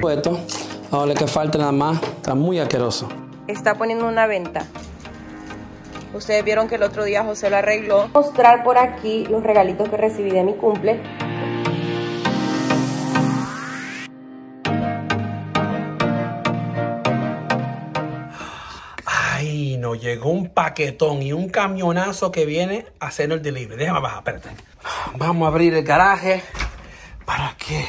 Puesto, ahora que falta nada más, está muy asqueroso. Está poniendo una venta. Ustedes vieron que el otro día José lo arregló. Mostrar por aquí los regalitos que recibí de mi cumple. Ay, nos llegó un paquetón y un camionazo que viene a hacernos el delivery. Déjame bajar, espérate. Vamos a abrir el garaje para que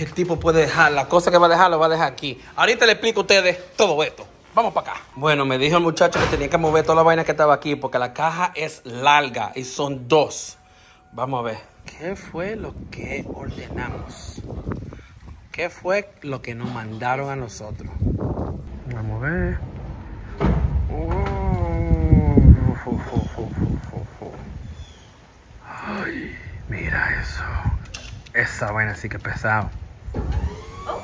el tipo pueda dejar la cosa que va a dejar, lo va a dejar aquí. Ahorita le explico a ustedes todo esto. Vamos para acá. Bueno, me dijo el muchacho que tenía que mover toda la vaina que estaba aquí porque la caja es larga y son dos. Vamos a ver. ¿Qué fue lo que ordenamos? ¿Qué fue lo que nos mandaron a nosotros? Vamos a ver. Ay, mira eso. Esa vaina sí que pesado. Oh.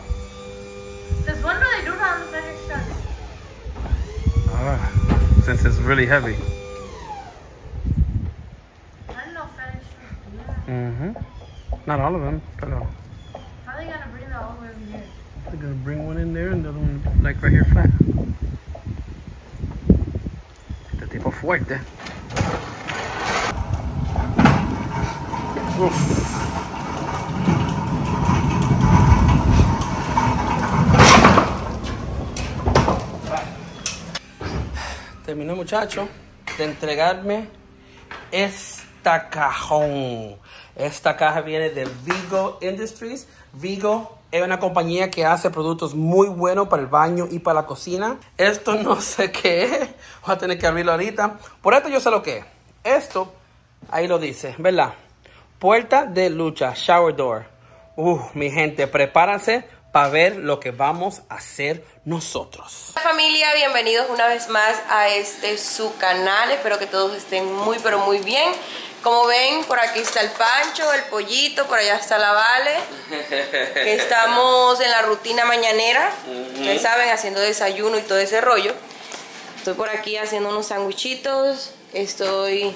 There's one really good on the better side. Ah, since it's really heavy. I don't know if that is true. Yeah. Not all of them, but no. How are they gonna bring that all the way over here? They're gonna bring one in there and the other one like right here flat. Este tipo fuerte. Uf. Terminó, muchacho, de entregarme esta cajón. Esta caja viene de Vigo Industries. Vigo es una compañía que hace productos muy buenos para el baño y para la cocina. Esto no sé qué es. Voy a tener que abrirlo ahorita. Por esto yo sé lo que es. Esto, ahí lo dice, ¿verdad? Puerta de lucha, shower door. Mi gente, prepárense para ver lo que vamos a hacer nosotros. Hola familia, bienvenidos una vez más a este su canal. Espero que todos estén muy pero muy bien. Como ven, por aquí está el Pancho, el pollito, por allá está la Vale. Que estamos en la rutina mañanera, ustedes saben, haciendo desayuno y todo ese rollo. Estoy por aquí haciendo unos sandwichitos, estoy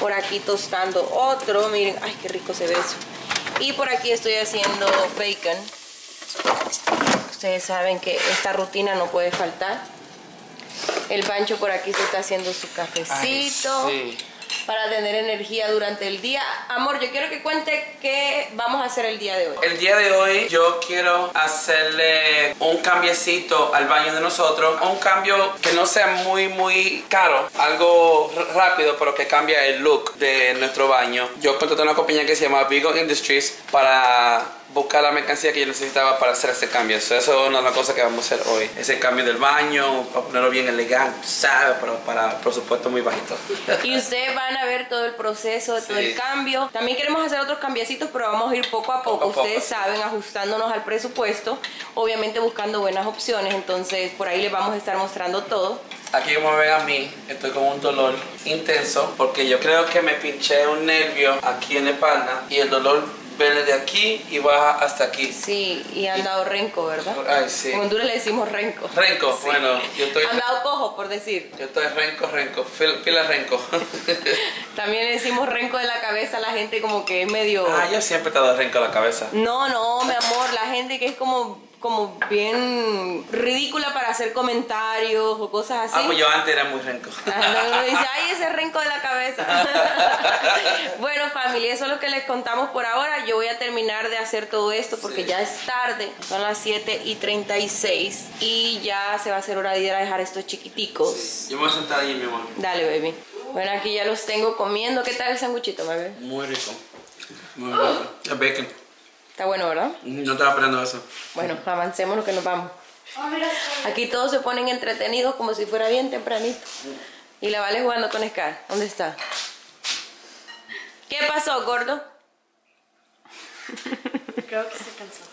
por aquí tostando otro, miren, ay qué rico se ve eso. Y por aquí estoy haciendo bacon. Ustedes saben que esta rutina no puede faltar. El Pancho por aquí se está haciendo su cafecito. Ay, sí. Para tener energía durante el día. Amor, yo quiero que cuente qué vamos a hacer el día de hoy. El día de hoy yo quiero hacerle un cambiecito al baño de nosotros. Un cambio que no sea muy caro. Algo rápido, pero que cambia el look de nuestro baño. Yo contraté una compañía que se llama Vigo Industries para buscar la mercancía que yo necesitaba para hacer ese cambio. So, eso es una de las cosas que vamos a hacer hoy. Ese cambio del baño, para ponerlo bien elegante, ¿sabes? Pero para presupuesto muy bajito. Y ustedes van a ver todo el proceso, todo el cambio. También queremos hacer otros cambiecitos, pero vamos a ir poco a poco. Ustedes saben, ajustándonos al presupuesto. Obviamente buscando buenas opciones. Entonces, por ahí les vamos a estar mostrando todo. Aquí como ven a mí, estoy con un dolor intenso. Porque yo creo que me pinché un nervio aquí en la espalda. Y el dolor viene de aquí y baja hasta aquí. Sí, y han dado renco, ¿verdad? Ay, sí. En Honduras le decimos renco. Renco, sí. Bueno, yo estoy... Han dado cojo, por decir. Yo estoy renco, pila renco. También le decimos renco de la cabeza a la gente como que es medio... Ah, yo siempre te he dado renco de la cabeza. No, mi amor, la gente que es como bien ridícula para hacer comentarios o cosas así. Ah, pues yo antes era muy renco. Uno dice, ay, ese renco de la cabeza. Bueno, familia, eso es lo que les contamos por ahora. Yo voy a terminar de hacer todo esto porque ya es tarde. Son las 7:36 y ya se va a hacer hora de ir a dejar estos chiquiticos. Sí. Yo me voy a sentar ahí, mi amor. Dale, baby. Bueno, aquí ya los tengo comiendo. ¿Qué tal el sanguchito, bebé? Muy rico. Muy rico. El bacon. Está bueno, ¿verdad? No estaba esperando eso. Bueno, avancemos lo que nos vamos. Aquí todos se ponen entretenidos como si fuera bien tempranito. Y la Vale jugando con Scar. ¿Dónde está? ¿Qué pasó, gordo? Creo que se cansó.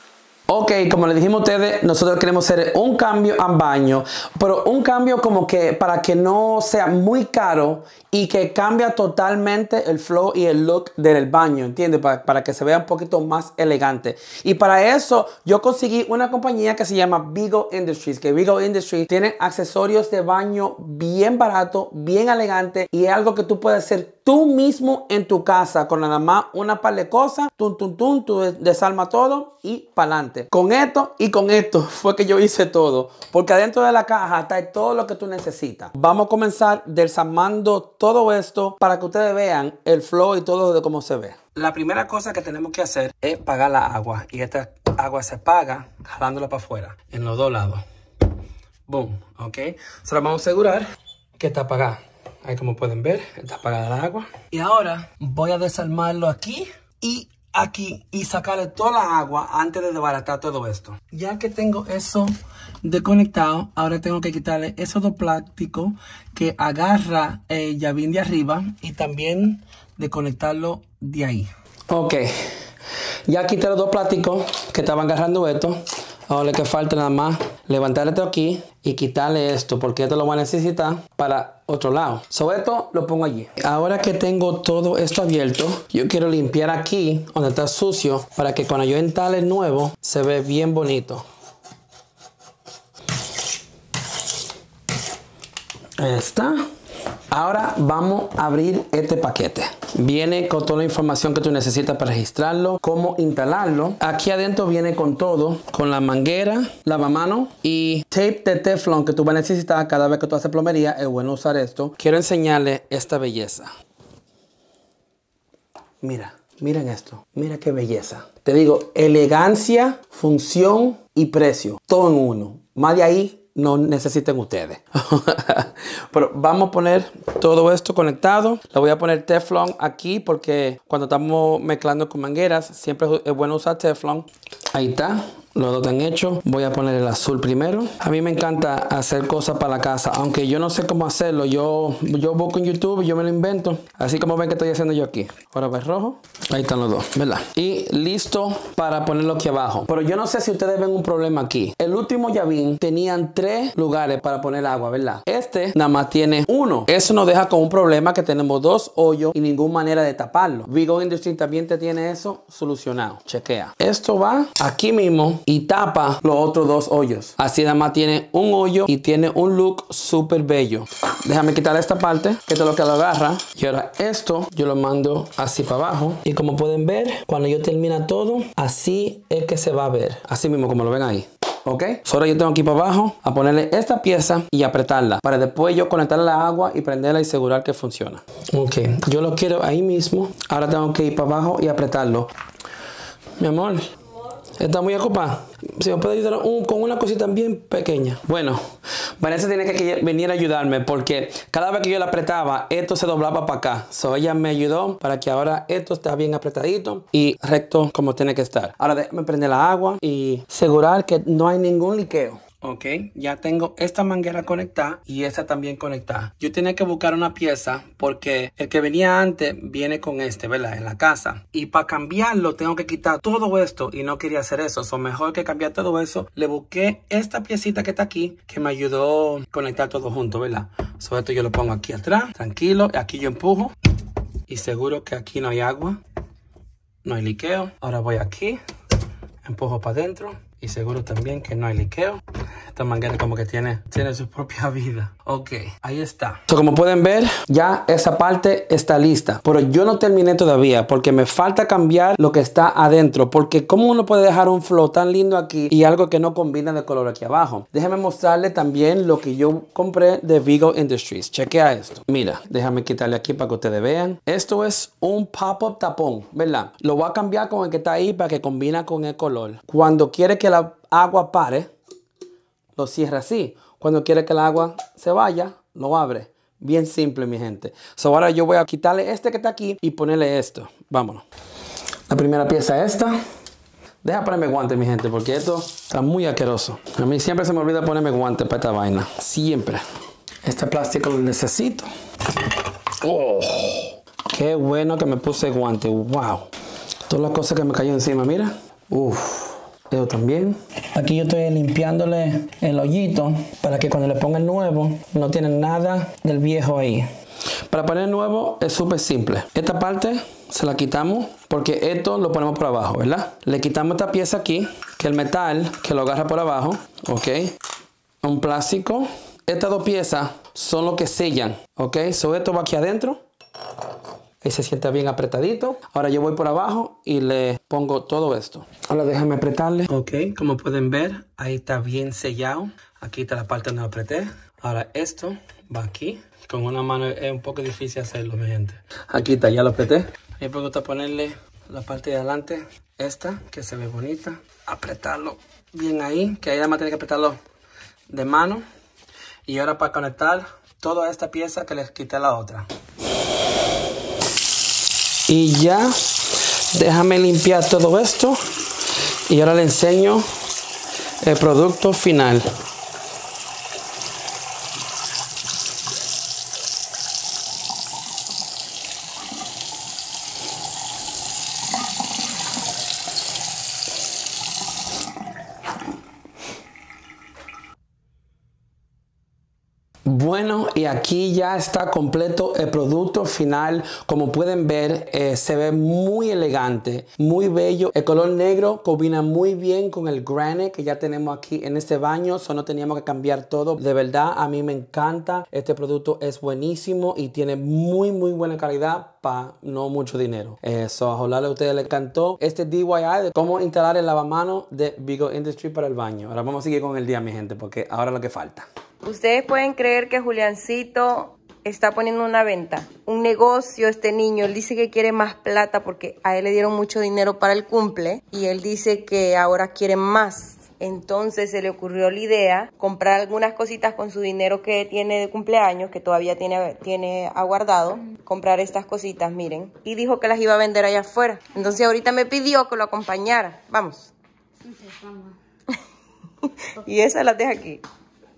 Ok, como les dijimos a ustedes, nosotros queremos hacer un cambio al baño, pero un cambio como que para que no sea muy caro y que cambia totalmente el flow y el look del baño, ¿entiendes? Para que se vea un poquito más elegante. Y para eso yo conseguí una compañía que se llama Vigo Industries, que Vigo Industries tiene accesorios de baño bien barato, bien elegante y es algo que tú puedes hacer tú mismo en tu casa con nada más una par de cosas, tú desarma todo y para adelante. importante. Con esto fue que yo hice todo, porque adentro de la caja está todo lo que tú necesitas. Vamos a comenzar desarmando todo esto para que ustedes vean el flow y todo de cómo se ve. La primera cosa que tenemos que hacer es pagar la agua, y esta agua se paga jalándola para afuera en los dos lados. Boom, ok. Se la vamos a asegurar que está apagada. Ahí, como pueden ver, está apagada la agua. Y ahora voy a desarmarlo aquí y aquí y sacarle toda la agua antes de desbaratar todo esto. Ya que tengo eso desconectado, ahora tengo que quitarle esos dos plásticos que agarra el llavín de arriba y también desconectarlo de ahí. Ok, ya quité los dos plásticos que estaban agarrando esto. Ahora lo que falta nada más levantar esto aquí y quitarle esto, porque esto lo voy a necesitar para otro lado. Sobre esto lo pongo allí. Ahora que tengo todo esto abierto, yo quiero limpiar aquí donde está sucio para que cuando yo instale el nuevo se ve bien bonito. Ahí está. Ahora vamos a abrir este paquete. Viene con toda la información que tú necesitas para registrarlo, cómo instalarlo. Aquí adentro viene con todo, con la manguera, lavamano y tape de teflón que tú vas a necesitar cada vez que tú haces plomería. Es bueno usar esto. Quiero enseñarles esta belleza. Mira, miren esto. Mira qué belleza. Te digo, elegancia, función y precio. Todo en uno. Más de ahí no necesiten ustedes. Pero vamos a poner todo esto conectado. Le voy a poner teflón aquí porque cuando estamos mezclando con mangueras siempre es bueno usar teflón. Ahí está. Los dos están hechos. Voy a poner el azul primero. A mí me encanta hacer cosas para la casa. Aunque yo no sé cómo hacerlo. Yo busco en YouTube y yo me lo invento. Así como ven que estoy haciendo yo aquí. Ahora va el rojo. Ahí están los dos, ¿verdad? Y listo para ponerlo aquí abajo. Pero yo no sé si ustedes ven un problema aquí. El último llavín tenían tres lugares para poner agua, ¿verdad? Este nada más tiene uno. Eso nos deja con un problema que tenemos dos hoyos y ninguna manera de taparlo. Vigo Industries también te tiene eso solucionado. Chequea. Esto va aquí mismo y tapa los otros dos hoyos. Así nada más tiene un hoyo y tiene un look súper bello. Déjame quitar esta parte, que esto es lo que lo agarra. Y ahora esto yo lo mando así para abajo. Y como pueden ver, cuando yo termina todo, así es que se va a ver. Así mismo como lo ven ahí. Ok, ahora yo tengo aquí para abajo a ponerle esta pieza y apretarla para después yo conectar la agua y prenderla y asegurar que funciona. Ok, yo lo quiero ahí mismo. Ahora tengo que ir para abajo y apretarlo. Mi amor, está muy ocupada. Si me puede ayudar con una cosita bien pequeña. Bueno, Vanessa tiene que venir a ayudarme porque cada vez que yo la apretaba, esto se doblaba para acá. So ella me ayudó para que ahora esto está bien apretadito y recto como tiene que estar. Ahora déjame prender la agua y asegurar que no hay ningún liqueo. Ok, ya tengo esta manguera conectada y esta también conectada. Yo tenía que buscar una pieza porque el que venía antes viene con este, ¿verdad? En la casa. Y para cambiarlo tengo que quitar todo esto y no quería hacer eso. So, mejor que cambiar todo eso. Le busqué esta piecita que está aquí que me ayudó a conectar todo junto, ¿verdad? Sobre esto yo lo pongo aquí atrás, tranquilo. Aquí yo empujo y seguro que aquí no hay agua, no hay liqueo. Ahora voy aquí, empujo para adentro. Y seguro también que no hay liqueo. Esta manguera como que tiene su propia vida. Ok, ahí está. So, como pueden ver, ya esa parte está lista. Pero yo no terminé todavía porque me falta cambiar lo que está adentro. Porque cómo uno puede dejar un flow tan lindo aquí y algo que no combina de color aquí abajo. Déjame mostrarle también lo que yo compré de Vigo Industries. Chequea esto. Mira, déjame quitarle aquí para que ustedes vean. Esto es un pop-up tapón, ¿verdad? Lo voy a cambiar con el que está ahí para que combina con el color. Cuando quiere que la agua pare, lo cierra así. Cuando quiere que el agua se vaya, lo abre. Bien simple, mi gente. So, ahora yo voy a quitarle este que está aquí y ponerle esto. Vámonos. La primera pieza esta. Deja ponerme guantes, mi gente, porque esto está muy asqueroso. A mí siempre se me olvida ponerme guantes para esta vaina. Siempre. Este plástico lo necesito. Oh, qué bueno que me puse guantes. Wow. Todas las cosas que me cayó encima, mira. Uf. Yo también. Aquí yo estoy limpiándole el hoyito para que cuando le ponga el nuevo no tiene nada del viejo ahí. Para poner el nuevo es súper simple. Esta parte se la quitamos porque esto lo ponemos por abajo, ¿verdad? Le quitamos esta pieza aquí, que el metal que lo agarra por abajo, ¿ok? Un plástico. Estas dos piezas son lo que sellan, ¿ok? So esto va aquí adentro. se sienta bien apretadito. Ahora yo voy por abajo y le pongo todo esto. Ahora déjame apretarle. Ok, como pueden ver, ahí está bien sellado. Aquí está la parte donde apreté. Ahora esto va aquí. Con una mano es un poco difícil hacerlo, mi gente. Aquí está, ya lo apreté. Me pregunta ponerle la parte de adelante, esta, que se ve bonita. Apretarlo bien ahí, que ahí además tiene que apretarlo de mano. Y ahora para conectar toda esta pieza que les quité la otra. Y ya, déjame limpiar todo esto. Y ahora le enseño el producto final. Bueno, y aquí ya está completo el producto final. Como pueden ver, se ve muy elegante, muy bello. El color negro combina muy bien con el granite que ya tenemos aquí en este baño. Solo teníamos que cambiar todo. De verdad, a mí me encanta. Este producto es buenísimo y tiene muy buena calidad para no mucho dinero. Eso, ojalá a ustedes les encantó este DIY de cómo instalar el lavamano de Vigo Industries para el baño. Ahora vamos a seguir con el día, mi gente, porque ahora es lo que falta. Ustedes pueden creer que Juliancito está poniendo una venta, un negocio. Este niño, él dice que quiere más plata porque a él le dieron mucho dinero para el cumple y él dice que ahora quiere más. Entonces se le ocurrió la idea comprar algunas cositas con su dinero que tiene de cumpleaños, que todavía tiene aguardado, comprar estas cositas, miren, y dijo que las iba a vender allá afuera. Entonces ahorita me pidió que lo acompañara. Vamos. Y esas las deja aquí.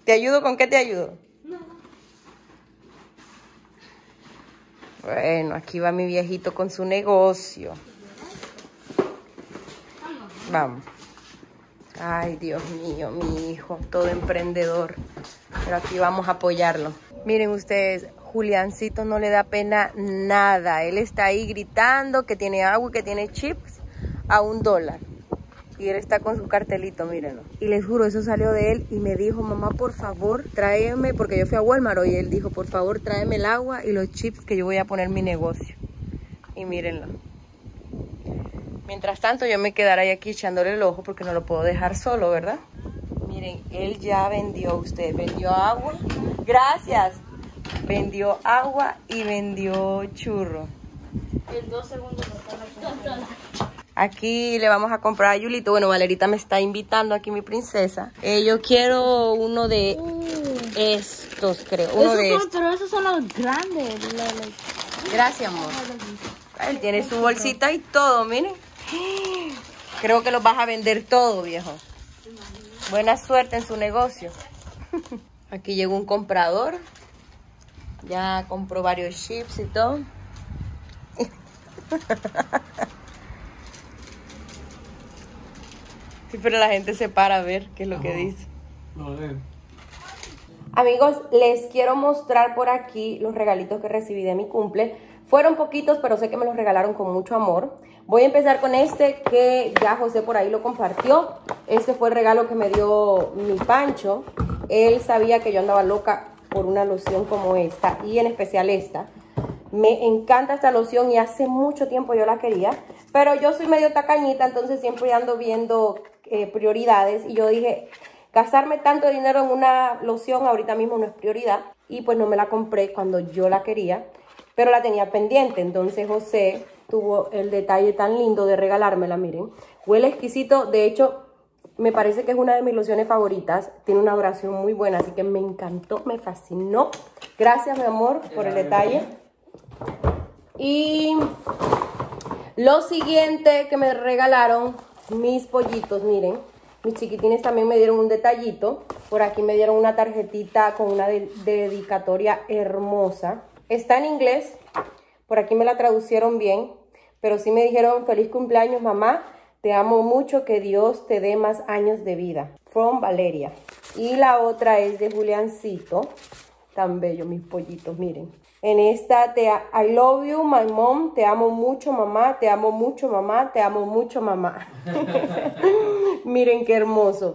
¿Te ayudo? ¿Con qué te ayudo? No. Bueno, aquí va mi viejito con su negocio. Vamos. Ay, Dios mío, mi hijo, todo emprendedor. Pero aquí vamos a apoyarlo. Miren ustedes, Juliancito no le da pena nada. Él está ahí gritando que tiene agua y que tiene chips a $1. Y él está con su cartelito, mírenlo. Y les juro, eso salió de él y me dijo, mamá, por favor, tráeme, porque yo fui a Walmart y él dijo, por favor, tráeme el agua y los chips que yo voy a poner mi negocio. Y mírenlo. Mientras tanto, yo me quedaré aquí echándole el ojo porque no lo puedo dejar solo, ¿verdad? Miren, él ya vendió, usted vendió agua. Gracias. Vendió agua y vendió churro. En 2 segundos. Aquí le vamos a comprar a Yulito. Bueno, Valerita me está invitando aquí, mi princesa. Yo quiero uno de estos, creo. Uno de estos. Pero esos son los grandes. Gracias, amor. Él tiene su bolsita y todo, miren. Creo que los vas a vender todo, viejo. Buena suerte en su negocio. Aquí llegó un comprador. Ya compró varios chips y todo. Sí, pero la gente se para a ver qué es lo que dice. Amigos, les quiero mostrar por aquí los regalitos que recibí de mi cumple. Fueron poquitos, pero sé que me los regalaron con mucho amor. Voy a empezar con este que ya José por ahí lo compartió. Este fue el regalo que me dio mi Pancho. Él sabía que yo andaba loca por una loción como esta, y en especial esta. Me encanta esta loción y hace mucho tiempo yo la quería, pero yo soy medio tacañita, entonces siempre ando viendo prioridades. Y yo dije, gastarme tanto dinero en una loción ahorita mismo no es prioridad, y pues no me la compré cuando yo la quería, pero la tenía pendiente. Entonces José tuvo el detalle tan lindo de regalármela, miren. Huele exquisito, de hecho me parece que es una de mis lociones favoritas. Tiene una duración muy buena, así que me encantó, me fascinó. Gracias, mi amor, por el detalle. Y lo siguiente que me regalaron mis pollitos, miren, mis chiquitines también me dieron un detallito. Por aquí me dieron una tarjetita con una dedicatoria hermosa. Está en inglés, por aquí me la traducieron bien, pero sí me dijeron, feliz cumpleaños, mamá, te amo mucho, que Dios te dé más años de vida. From Valeria. Y la otra es de Juliancito. Tan bello mis pollitos, miren. En esta, I love you, my mom, te amo mucho, mamá, te amo mucho, mamá, te amo mucho, mamá. Miren qué hermoso.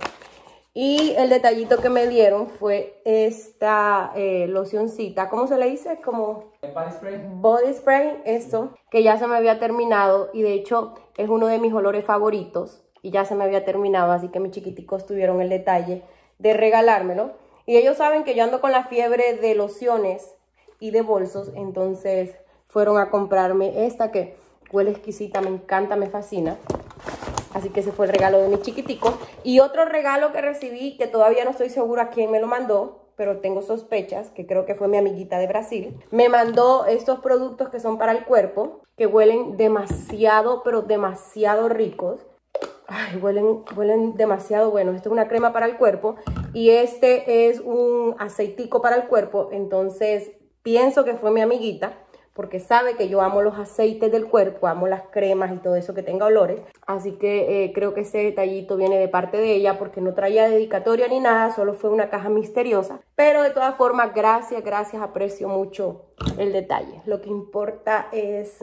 Y el detallito que me dieron fue esta locioncita, ¿cómo se le dice? Como body spray. Body spray, esto, que ya se me había terminado y de hecho es uno de mis olores favoritos y ya se me había terminado, así que mis chiquiticos tuvieron el detalle de regalármelo. Y ellos saben que yo ando con la fiebre de lociones y de bolsos, entonces fueron a comprarme esta que huele exquisita, me encanta, me fascina. Así que ese fue el regalo de mi chiquitico. Y otro regalo que recibí, que todavía no estoy segura quién me lo mandó, pero tengo sospechas, que creo que fue mi amiguita de Brasil. Me mandó estos productos que son para el cuerpo, que huelen demasiado, pero demasiado ricos. Ay, huelen demasiado bueno. Esto es una crema para el cuerpo y este es un aceitico para el cuerpo. Entonces, pienso que fue mi amiguita, porque sabe que yo amo los aceites del cuerpo, amo las cremas y todo eso que tenga olores. Así que creo que ese detallito viene de parte de ella, porque no traía dedicatoria ni nada, solo fue una caja misteriosa. Pero de todas formas, gracias, aprecio mucho el detalle. Lo que importa es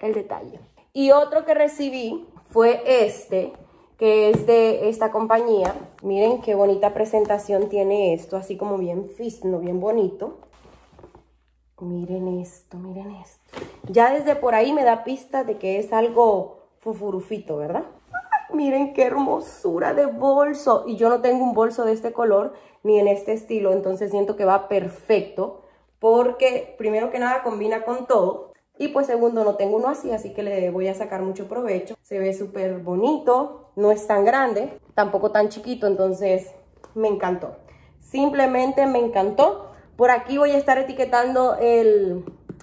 el detalle. Y otro que recibí fue este, que es de esta compañía. Miren qué bonita presentación tiene esto, así como bien fino, bien bonito. Miren esto, miren esto. Ya desde por ahí me da pista de que es algo fufurufito, ¿verdad? ¡Ay, miren qué hermosura de bolso! Y yo no tengo un bolso de este color ni en este estilo, entonces siento que va perfecto. Porque primero que nada combina con todo. Y pues segundo, no tengo uno así, así que le voy a sacar mucho provecho. Se ve súper bonito, no es tan grande, tampoco tan chiquito, entonces me encantó. Simplemente me encantó. Por aquí voy a estar etiquetando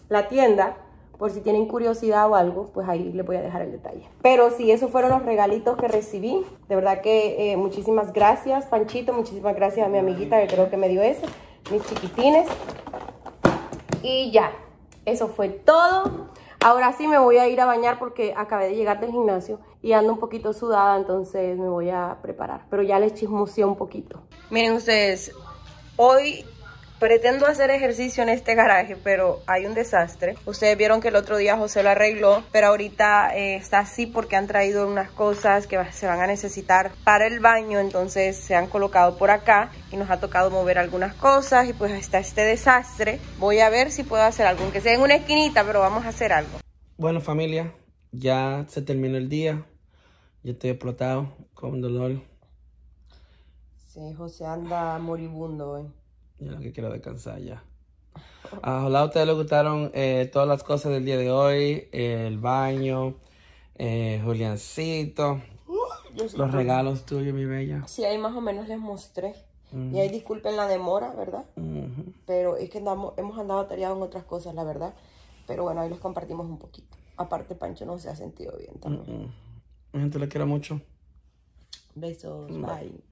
la tienda, por si tienen curiosidad o algo, pues ahí les voy a dejar el detalle. Pero sí, esos fueron los regalitos que recibí. De verdad que muchísimas gracias, Panchito, muchísimas gracias a mi amiguita que creo que me dio eso, mis chiquitines. Y ya, eso fue todo. Ahora sí me voy a ir a bañar porque acabé de llegar del gimnasio y ando un poquito sudada, entonces me voy a preparar. Pero ya les chismoseé un poquito. Miren ustedes, hoy pretendo hacer ejercicio en este garaje, pero hay un desastre. Ustedes vieron que el otro día José lo arregló, pero ahorita está así porque han traído unas cosas que se van a necesitar para el baño. Entonces se han colocado por acá y nos ha tocado mover algunas cosas y pues está este desastre. Voy a ver si puedo hacer algo, aunque sea en una esquinita, pero vamos a hacer algo. Bueno, familia, ya se terminó el día. Yo estoy explotado con dolor. Sí, José anda moribundo hoy. Yo lo que quiero descansar ya. Ojalá a ustedes les gustaron todas las cosas del día de hoy. El baño, Juliancito, los regalos tuyos, mi bella. Sí, ahí más o menos les mostré. Y ahí disculpen la demora, ¿verdad? Pero es que hemos andado atareados en otras cosas, la verdad. Pero bueno, ahí les compartimos un poquito. Aparte, Pancho no se ha sentido bien también. Mi gente, les quiero mucho. Besos, bye.